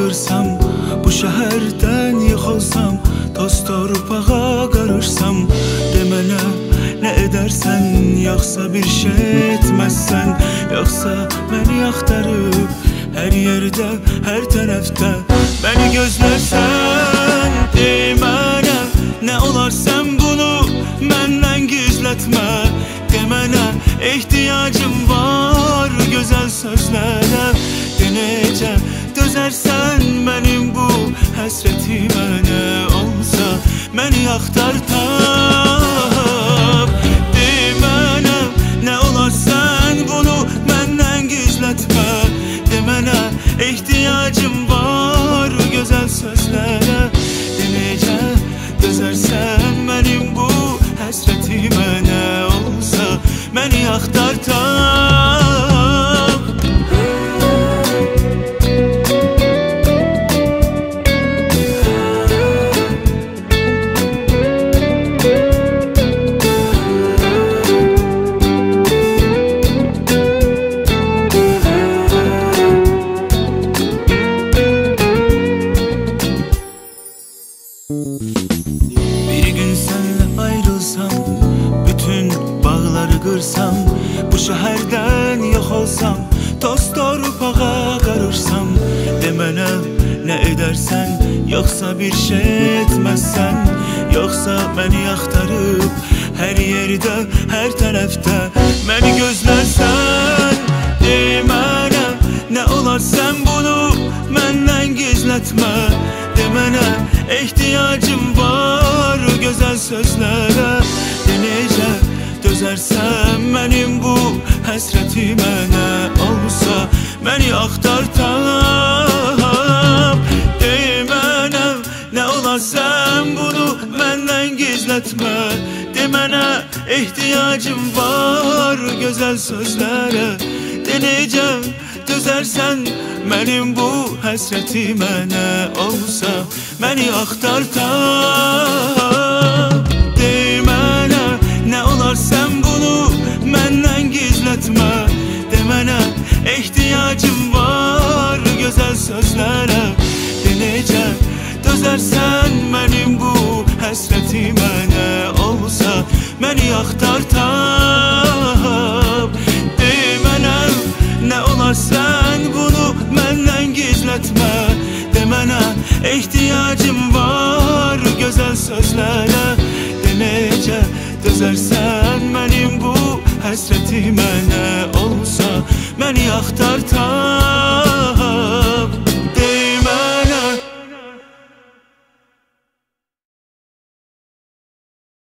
qırsam, bu şəhərdən yıxılsam, toz torpağa qarışsam, de mənə nə edərsən, yaxsa bir şey etməzsən, yaxsa məni axtarıb, hər yerdə, hər tərəfdə məni gözlərsən, de mənə nə olarsan bunu məndən gizlətmə, de mənə ehtiyacım var gözəl sözlərə, de necə dözərsən mənim bu həsrətimə, nə olsa məni axtar tap, de mənə nə olarsan bunu məndən gizlətmə, de mənə ehtiyacım var gözəl sözlərə, de necə dözərsən mənim bu həsrətimə, nə olsa məni axtar tap. Bir gün senle ayrılsam, bütün bağları kırsam, bu şehirden yok olsam, toz torpağa karışsam, de mənə ne edersen, yoksa bir şey etmezsen, yoksa beni axtarıb, her yerde, her tarafta beni gözlersen, de mənə ne olarsan bunu məndən gizlətmə, de mənə ehtiyacım var gözəl sözlərə, de necə dözərsən mənim bu həsrətimə, nə olsa məni axtar tap, de mənə nə olarsan bunu məndən gizlətmə, de mənə ehtiyacım var gözəl sözlərə, de necə dözərsən mənim bu həsrətimə, nə olsa məni axtar tap, de mənə nə olarsan bunu məndən gizlətmə, de mənə ehtiyacım var gözəl sözlərə, de necə dözərsən mənim bu həsrətimə, nə olsa məni axtar tap, de mənə nə olarsan bunu məndən gizlətmə, de mənə ehtiyacım var gözəl sözlərə, de necə dözərsən mənim bu həsrətimə, nə olsa məni axtar tap.